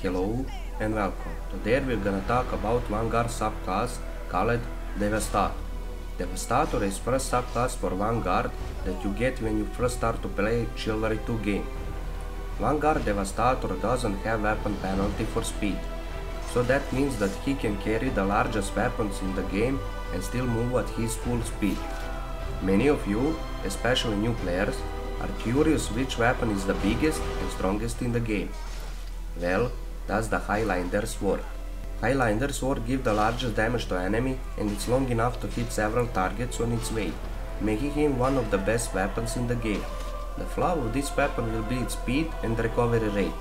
Hello and welcome. Today we're gonna talk about Vanguard subclass called Devastator. Devastator is first subclass for Vanguard that you get when you first start to play Chivalry 2 game. Vanguard Devastator doesn't have weapon penalty for speed, so that means that he can carry the largest weapons in the game and still move at his full speed. Many of you, especially new players, are curious which weapon is the biggest and strongest in the game. Well, that's the Highlander Sword. Highlander Sword gives the largest damage to enemy and it's long enough to hit several targets on its way, making him one of the best weapons in the game. The flaw of this weapon will be its speed and recovery rate,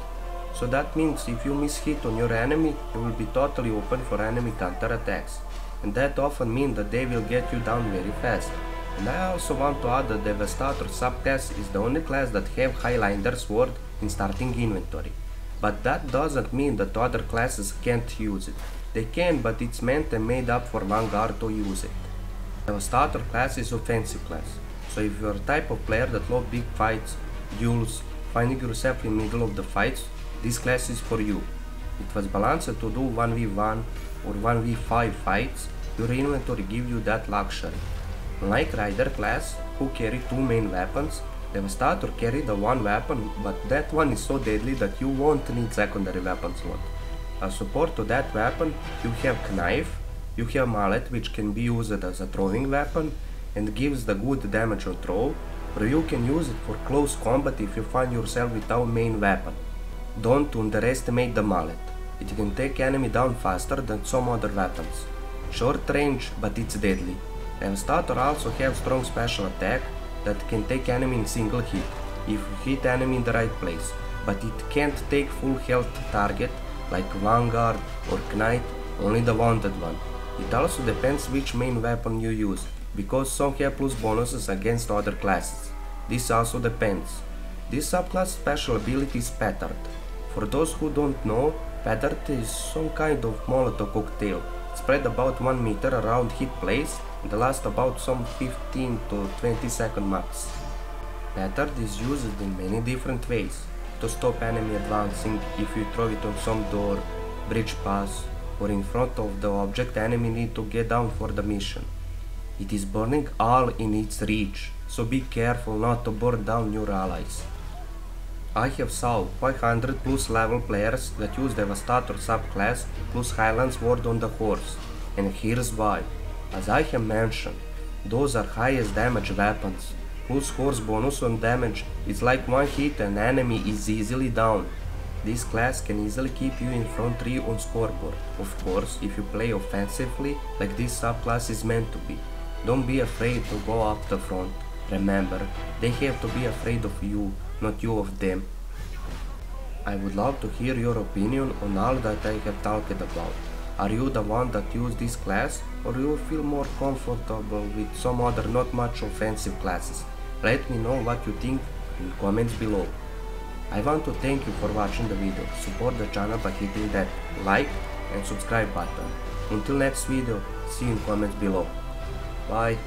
so that means if you miss hit on your enemy, you will be totally open for enemy counterattacks, and that often means that they will get you down very fast. And I also want to add that Devastator subclass is the only class that have Highlander Sword in starting inventory. But that doesn't mean that other classes can't use it. They can, but it's meant and made up for Vanguard to use it. Devastator class is offensive class, so if you're a type of player that loves big fights, duels, finding yourself in the middle of the fights, this class is for you. It was balanced to do 1v1 or 1v5 fights, your inventory gives you that luxury. Unlike Rider class, who carry two main weapons, Devastator carry the one weapon, but that one is so deadly that you won't need secondary weapon slot. As support to that weapon, you have knife, you have mallet, which can be used as a throwing weapon and gives the good damage on throw, or you can use it for close combat if you find yourself without main weapon. Don't underestimate the mallet. It can take enemy down faster than some other weapons. Short range, but it's deadly. Devastator also have strong special attack that can take enemy in single hit, if you hit enemy in the right place, but it can't take full health target like Vanguard or Knight, only the wanted one. It also depends which main weapon you use, because some have plus bonuses against other classes. This also depends. This subclass special ability is Petard. For those who don't know, Petard is some kind of Molotov cocktail, spread about 1 meter around hit place, and last about some 15 to 20 second max. Petard is used in many different ways, to stop enemy advancing if you throw it on some door, bridge pass, or in front of the object enemy need to get down for the mission. It is burning all in its reach, so be careful not to burn down your allies. I have saw 500 plus level players that use Devastator subclass plus Highlander Sword on the horse, and here's why. As I have mentioned, those are highest damage weapons, plus horse bonus on damage is like one hit and enemy is easily down. This class can easily keep you in front 3 on scoreboard, of course if you play offensively like this subclass is meant to be. Don't be afraid to go up the front, remember, they have to be afraid of you, not you of them. I would love to hear your opinion on all that I have talked about. Are you the one that used this class, or you feel more comfortable with some other not much offensive classes? Let me know what you think in comments below. I want to thank you for watching the video. Support the channel by hitting that like and subscribe button. Until next video, see you in comments below. Bye.